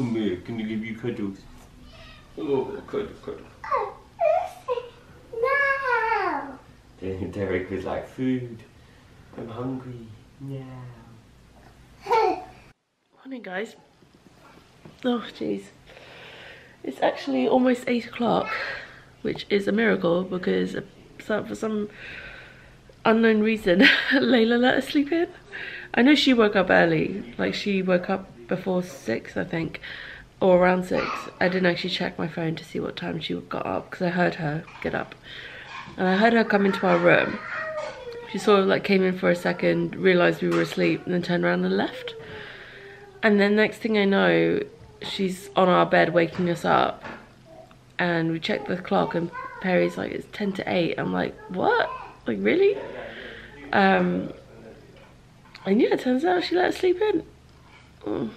Come here, can I give you cuddles? Oh, cuddle, cuddle. No! Then Derek was like, food, I'm hungry, no. Morning guys. Oh jeez. It's actually almost 8 o'clock, which is a miracle because for some unknown reason Layla let us sleep in. I know she woke up early, like she woke up before 6 I think, or around 6. I didn't actually check my phone to see what time she got up because I heard her get up. And I heard her come into our room. She sort of like came in for a second, realised we were asleep and then turned around and left. And then next thing I know, she's on our bed waking us up. And we checked the clock and Perry's like, it's 7:50. I'm like, what? Like, really? And yeah, it turns out she let us sleep in. Oh.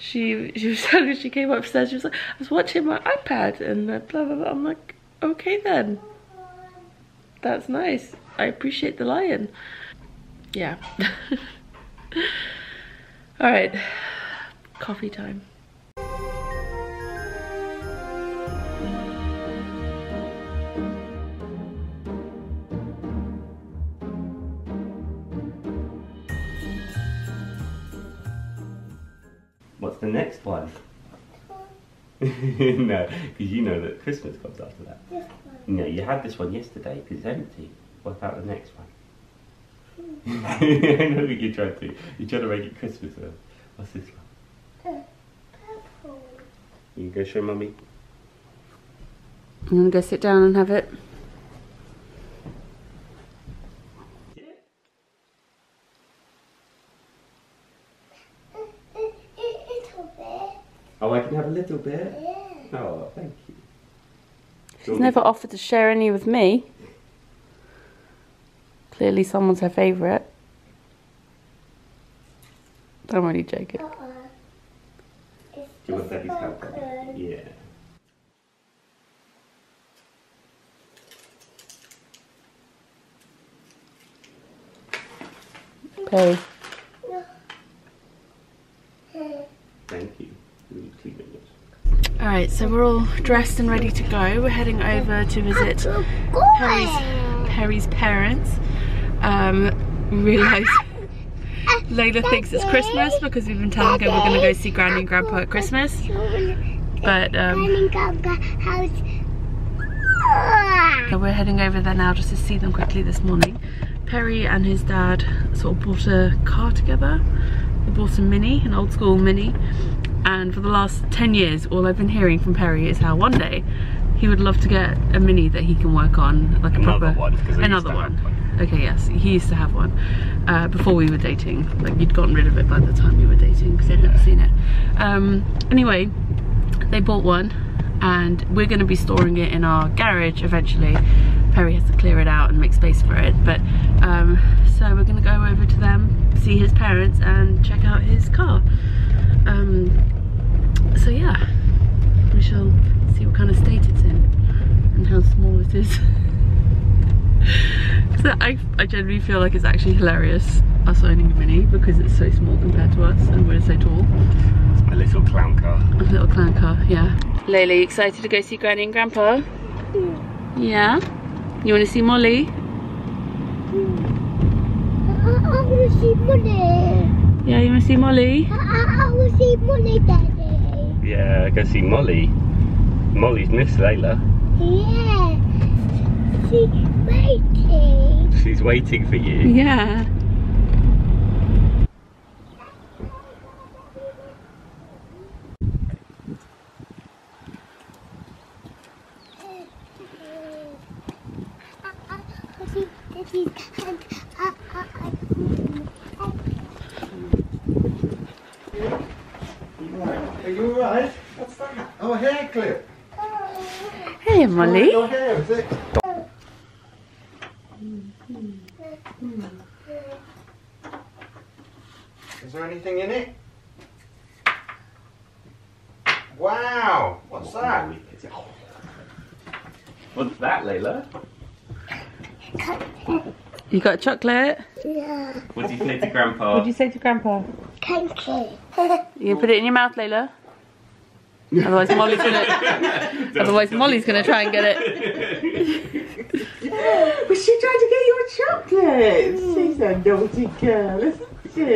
She was telling me, she came upstairs, she was like, I was watching my iPad and blah, blah, blah. I'm like, okay then. That's nice. I appreciate the lion. Yeah. All right, coffee time. What's the next one? No, because you know that Christmas comes after that. This one. No, you had this one yesterday because it's empty. What about the next one? I know that you tried to. You tried to make it Christmas. What's this one? Purple. You can go show Mummy. You want to go sit down and have it? Yeah. A little bit. Oh, I can have a little bit? Yeah. Oh, thank you. She's never offered to share any with me. Clearly someone's her favourite. Don't worry, Jacob. It's do you want Daddy's help? Yeah. Perry. No. Thank you. Really clean it. Alright, so we're all dressed and ready to go. We're heading over to visit Perry's parents. We realised Layla thinks it's Christmas because we've been telling her we're going to go see Granny and Grandpa at Christmas. But so we're heading over there now just to see them quickly this morning. Perry and his dad sort of bought a car together. They bought a Mini, an old school Mini. And for the last 10 years, all I've been hearing from Perry is how one day he would love to get a Mini that he can work on, like a proper another one. Okay, yes, he used to have one before we were dating. Like, you'd gotten rid of it by the time you were dating because I'd never seen it. Anyway, they bought one and we're going to be storing it in our garage eventually. Perry has to clear it out and make space for it. But so we're going to go over to them, see his parents and check out his car. So yeah, we shall see what kind of state it's in and how small it is. So I generally feel like it's actually hilarious us owning a Mini because it's so small compared to us and we're so tall. It's my little clown car. A little clown car, yeah. Layla, you excited to go see Granny and Grandpa? Yeah. Yeah? You want to see Molly? I want to see Molly. Yeah, you want to see Molly? I want to see Molly, Daddy. Yeah, go see Molly. Molly's Miss Layla. Yeah. See. Waiting. She's waiting for you. Yeah. Are you alright? What's that? Oh, a hair clip. Hey, Molly. Oh, your hair, is it? Is there anything in it? Wow! What's that? What's that, Layla? You got a chocolate? Yeah. What do you say to Grandpa? What do you say to Grandpa? Thank you. You put it in your mouth, Layla? Otherwise Molly's gonna try and get it. Was she trying to get your chocolate? Mm. She's a naughty girl, isn't she?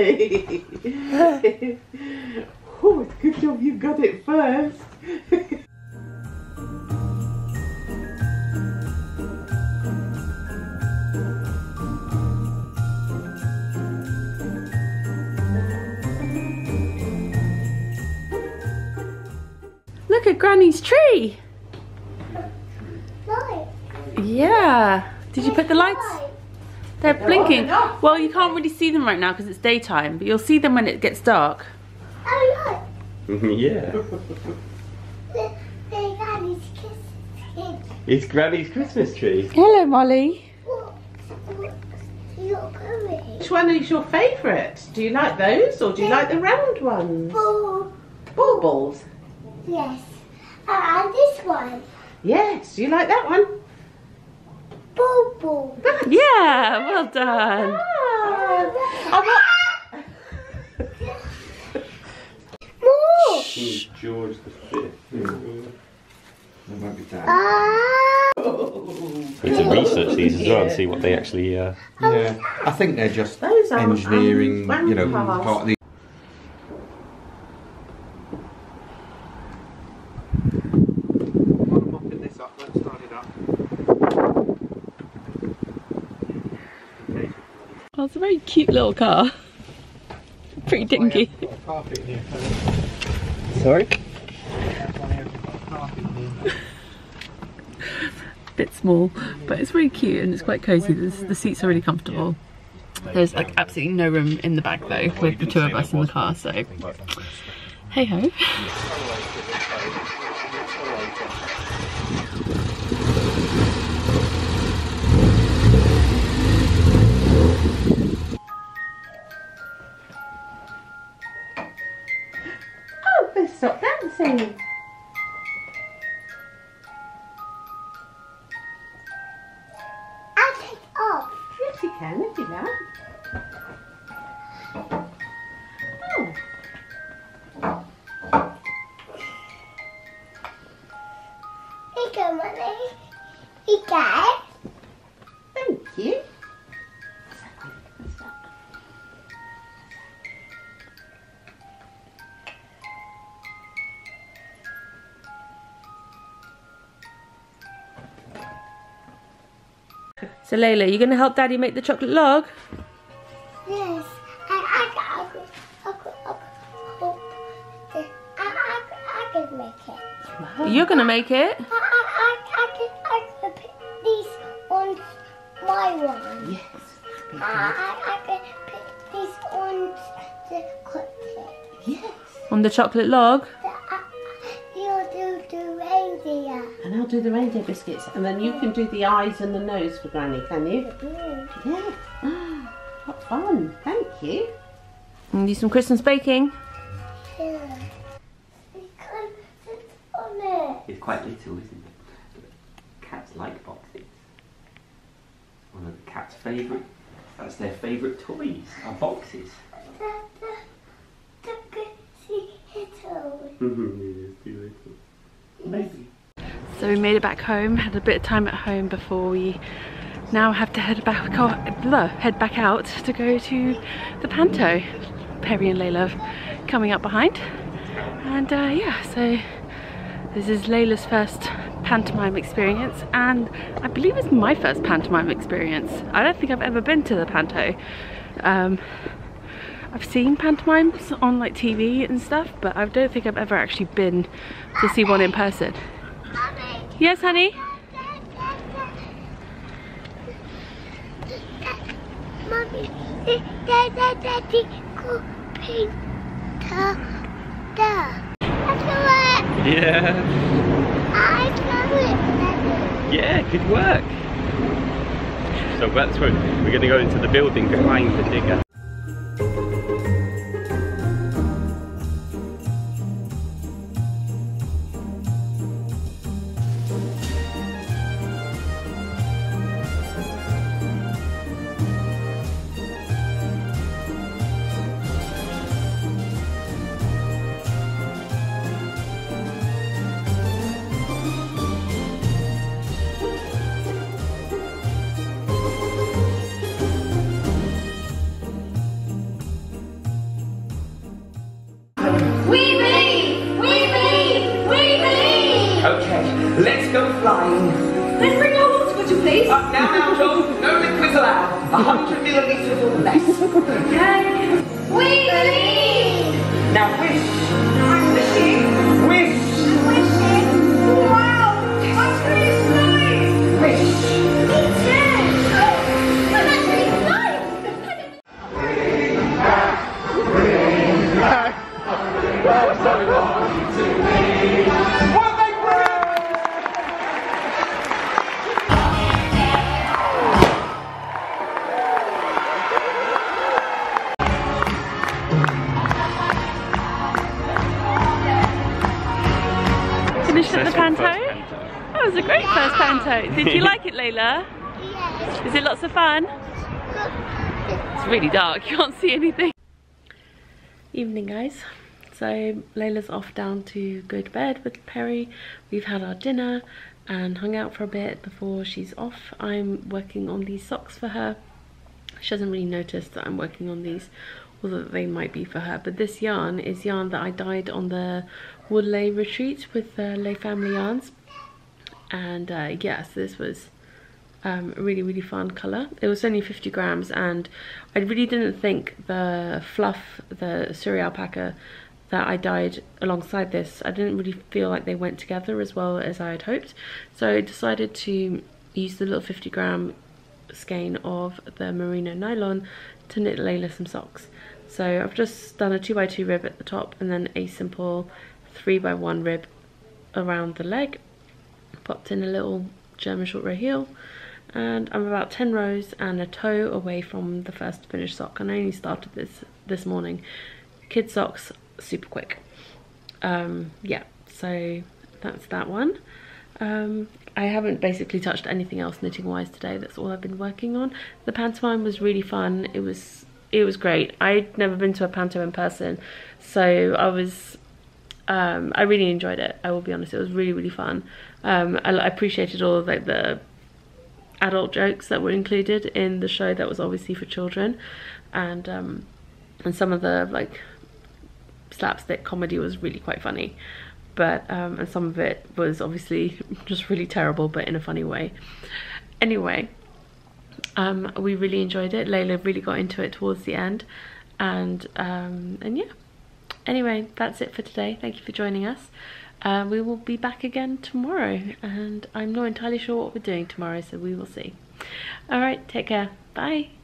Oh, it's a good job you got it first. Look at Granny's tree. Light. Yeah. Did you put the lights? They're blinking. Well, you can't really see them right now because it's daytime, but you'll see them when it gets dark. Oh, look. Yeah. Granny's Christmas tree. It's Granny's Christmas tree. Hello, Molly. Which one is your favourite? Do you like those or do you like the round ones? Baubles. Yes. And this one. Yes, you like that one? Bauble. Yeah, well done. George the Fifth. That might be time. We need to research these as well and see what they actually. Yeah, I think they're just engineering, you know, part of the. Oh, it's a very cute little car. Pretty dinky. Sorry? Bit small, but it's really cute and it's quite cozy. The seats are really comfortable. There's like absolutely no room in the back though, with the two of us in the car, so hey ho. Stop dancing. I'll take it off. Yes, you can if you like. Oh. Here you go, Molly. Here you go. Thank you. So Layla, you gonna help Daddy make the chocolate log? Yes, I can make it. Wow. You're gonna make it? I can put these on my one. Yes. I can put these on the chocolate. Yes. On the chocolate log. And I'll do the reindeer biscuits, and then you can do the eyes and the nose for Granny, can you? Yeah. What fun. Thank you. And do some Christmas baking. Yeah. You can't sit on it. It's quite little, isn't it? Cats like boxes. One of the cats' favourite. That's their favourite toys, are boxes. The crazy little. Maybe. So we made it back home, had a bit of time at home before we now have to head back out to go to the panto. Perry and Layla coming up behind. And yeah, so this is Layla's first pantomime experience, and I believe it's my first pantomime experience. I don't think I've ever been to the panto. I've seen pantomimes on like TV and stuff, but I don't think I've ever actually been to see one in person. Yes, honey? Mommy, yeah. I love it. Yeah, good work. So that's where we're going to go into the building behind the digger. Let's go flying. Let's bring our water bottle, please. Now, John. No liquids allowed. 100 millilitres or less. Okay. We believe. Now wish. I'm wishing. Wish. I'm wishing. Wow. That's really nice. Wish. Me too. Oh, that's really nice. Bring back. Bring back. Bring back. Bring back. It was a great first panto. Did you like it, Layla? Yes. Is it lots of fun? It's really dark, you can't see anything. Evening, guys. So Layla's off down to go to bed with Perry. We've had our dinner and hung out for a bit before she's off. I'm working on these socks for her. She hasn't really noticed that I'm working on these, although they might be for her. But this yarn is yarn that I dyed on the Woodley Retreat with Lay Family Yarns. And yeah, so this was a really, really fun colour. It was only 50 grams and I really didn't think the fluff, the Suri alpaca that I dyed alongside this, I didn't really feel like they went together as well as I had hoped. So I decided to use the little 50 gram skein of the merino nylon to knit Layla some socks. So I've just done a 2x2 rib at the top and then a simple 3x1 rib around the leg. Popped in a little German short row heel, and I'm about 10 rows and a toe away from the first finished sock, and I only started this morning. Kid socks, super quick. Yeah, so that's that one. I haven't basically touched anything else knitting wise today. That's all I've been working on. The pantomime was really fun. It was great. I'd never been to a panto in person, so I was I really enjoyed it, I will be honest. It was really, really fun. I appreciated all of like the adult jokes that were included in the show that was obviously for children, and some of the like slapstick comedy was really quite funny, but and some of it was obviously just really terrible, but in a funny way. Anyway, we really enjoyed it. Layla really got into it towards the end, and yeah. Anyway, that's it for today. Thank you for joining us. We will be back again tomorrow, and I'm not entirely sure what we're doing tomorrow, so we will see. All right, take care. Bye.